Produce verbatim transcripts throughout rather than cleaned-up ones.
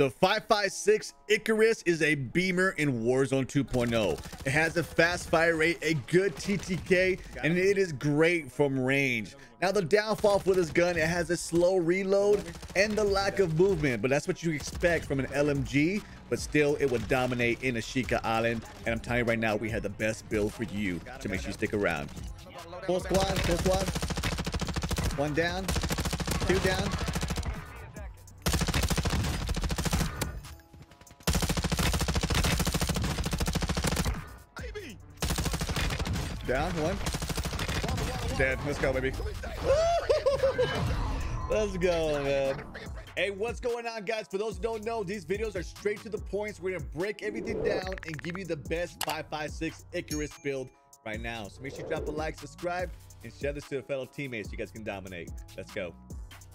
The five five six Icarus is a Beamer in Warzone two point oh. It has a fast fire rate, a good T T K, and it is great from range. Now the downfall for this gun, it has a slow reload and the lack of movement, but that's what you expect from an L M G, but still it would dominate in Ashika Island. And I'm telling you right now, we had the best build for you, so make sure you stick around. Full squad, full squad. One down, two down. Down one. Dead. Let's go, baby. Let's go, man. Hey, what's going on, guys? For those who don't know, these videos are straight to the point. So we're gonna break everything down and give you the best five five six Icarus build right now. So make sure you drop a like, subscribe, and share this to your fellow teammates so you guys can dominate. Let's go.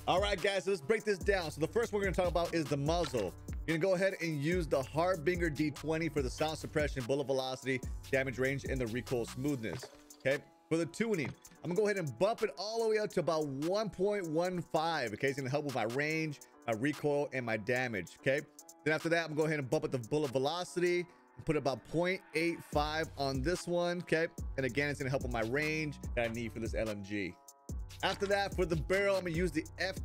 All right, guys, so let's break this down. So the first one we're gonna talk about is the muzzle. You're gonna go ahead and use the Harbinger D twenty for the sound suppression, bullet velocity, damage range, and the recoil smoothness. Okay, for the tuning, I'm gonna go ahead and bump it all the way up to about one point one five. Okay, it's gonna help with my range, my recoil, and my damage. Okay, then after that, I'm gonna go ahead and bump up the bullet velocity and put about zero point eight five on this one. Okay, and again, it's gonna help with my range that I need for this L M G. After that, for the barrel, I'm gonna use the F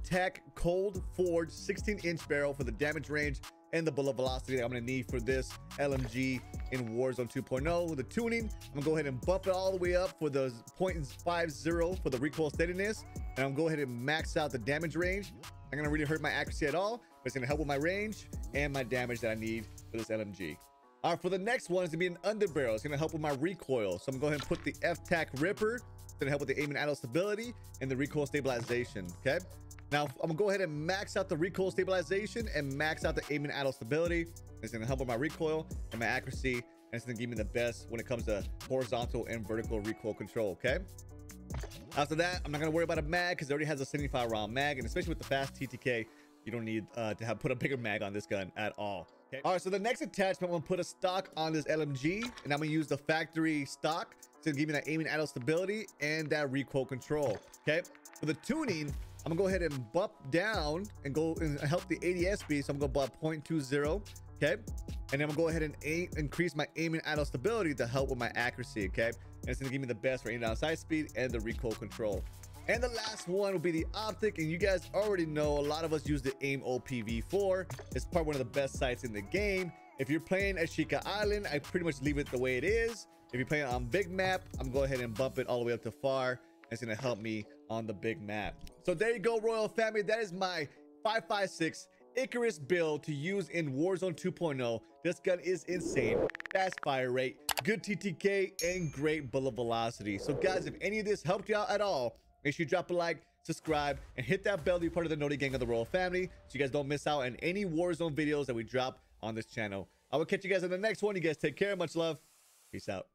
Cold Forge sixteen inch barrel for the damage range and the bullet velocity that I'm gonna need for this L M G in Warzone two point oh. With the tuning, I'm gonna go ahead and bump it all the way up for the zero point five zero for the recoil steadiness, and I'm gonna go ahead and max out the damage range. I'm gonna really hurt my accuracy at all, but it's gonna help with my range and my damage that I need for this L M G. All right, for the next one is gonna be an underbarrel. It's gonna help with my recoil, so I'm gonna go ahead and put the F Ripper. Gonna help with the aim and idle stability and the recoil stabilization. Okay, now I'm gonna go ahead and max out the recoil stabilization and max out the aim and idle stability. It's gonna help with my recoil and my accuracy, and it's gonna give me the best when it comes to horizontal and vertical recoil control. Okay, after that, I'm not gonna worry about a mag because it already has a seventy-five round mag, and especially with the fast T T K, you don't need uh, to have put a bigger mag on this gun at all. Okay. All right, so the next attachment, I'm gonna put a stock on this L M G, and I'm gonna use the factory stock to give me that aim and idle stability and that recoil control. Okay, for the tuning, I'm gonna go ahead and bump down and go and help the A D S be, so I'm gonna go about zero point two zero. Okay, and then I'm gonna go ahead and aim, increase my aim and idle stability to help with my accuracy. Okay, and it's gonna give me the best for aim and idle side speed and the recoil control. And the last one will be the optic, and you guys already know a lot of us use the Aim O P V four. It's probably one of the best sights in the game. If you're playing Ashika Island, I pretty much leave it the way it is. If you're playing on big map, I'm going to go ahead and bump it all the way up to far. It's going to help me on the big map. So there you go, Royal Family. That is my five five six Icarus build to use in Warzone two point oh. This gun is insane. Fast fire rate, good T T K, and great bullet velocity. So guys, if any of this helped you out at all, make sure you drop a like, subscribe, and hit that bell to be part of the Naughty Gang of the Royal Family so you guys don't miss out on any Warzone videos that we drop on this channel. I will catch you guys in the next one. You guys take care. Much love. Peace out.